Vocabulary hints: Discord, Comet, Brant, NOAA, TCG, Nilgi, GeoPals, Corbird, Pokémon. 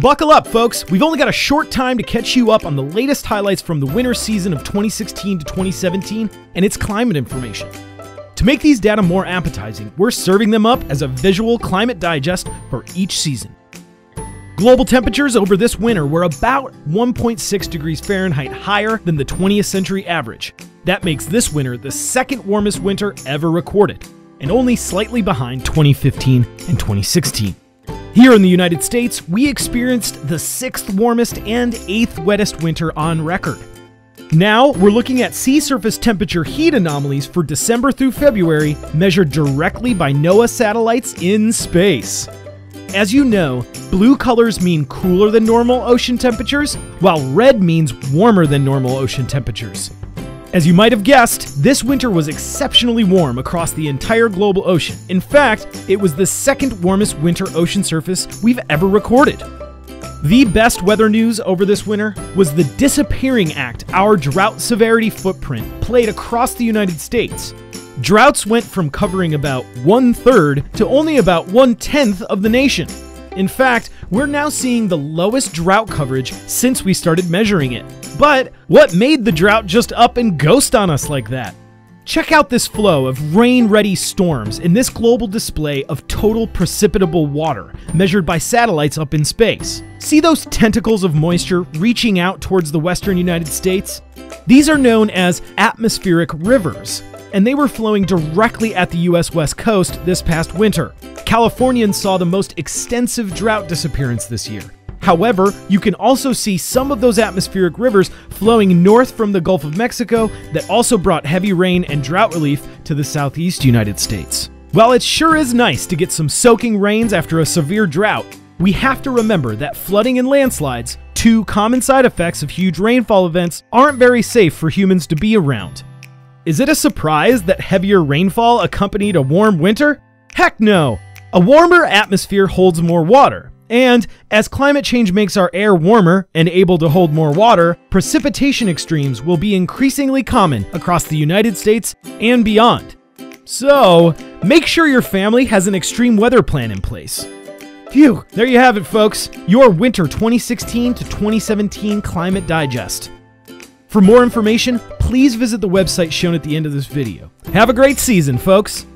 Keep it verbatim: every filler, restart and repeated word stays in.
Buckle up, folks. We've only got a short time to catch you up on the latest highlights from the winter season of twenty sixteen to twenty seventeen and its climate information. To make these data more appetizing, we're serving them up as a visual climate digest for each season. Global temperatures over this winter were about one point six degrees Fahrenheit higher than the twentieth century average. That makes this winter the second warmest winter ever recorded, and only slightly behind twenty fifteen and twenty sixteen. Here in the United States, we experienced the sixth warmest and eighth wettest winter on record. Now, we're looking at sea surface temperature heat anomalies for December through February, measured directly by NOAA satellites in space. As you know, blue colors mean cooler than normal ocean temperatures, while red means warmer than normal ocean temperatures. As you might have guessed, this winter was exceptionally warm across the entire global ocean. In fact, it was the second warmest winter ocean surface we've ever recorded. The best weather news over this winter was the disappearing act our drought severity footprint played across the United States. Droughts went from covering about one-third to only about one-tenth of the nation. In fact, we're now seeing the lowest drought coverage since we started measuring it. But what made the drought just up and ghost on us like that? Check out this flow of rain-ready storms in this global display of total precipitable water, measured by satellites up in space. See those tentacles of moisture reaching out towards the western United States? These are known as atmospheric rivers, and they were flowing directly at the U S West Coast this past winter. Californians saw the most extensive drought disappearance this year. However, you can also see some of those atmospheric rivers flowing north from the Gulf of Mexico that also brought heavy rain and drought relief to the southeast United States. While it sure is nice to get some soaking rains after a severe drought, we have to remember that flooding and landslides, two common side effects of huge rainfall events, aren't very safe for humans to be around. Is it a surprise that heavier rainfall accompanied a warm winter? Heck no! A warmer atmosphere holds more water, and as climate change makes our air warmer and able to hold more water, precipitation extremes will be increasingly common across the United States and beyond. So, make sure your family has an extreme weather plan in place. Phew, there you have it, folks, your winter twenty sixteen to twenty seventeen Climate Digest. For more information, please visit the website shown at the end of this video. Have a great season, folks!